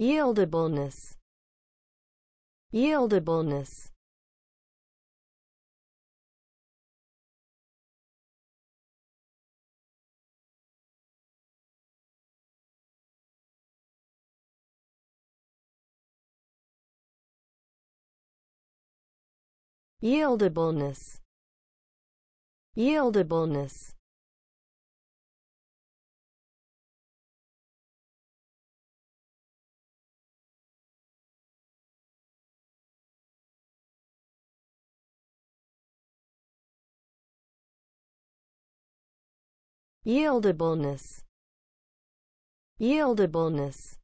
Yieldableness. Yieldableness. Yieldableness. Yieldableness. Yieldableness. Yieldableness.